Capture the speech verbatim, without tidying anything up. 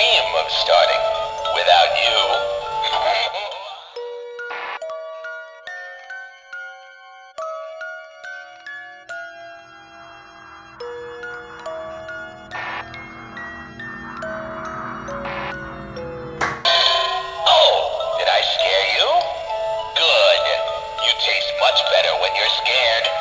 dream of starting without you. Oh, did I scare you? Good. You taste much better when you're scared.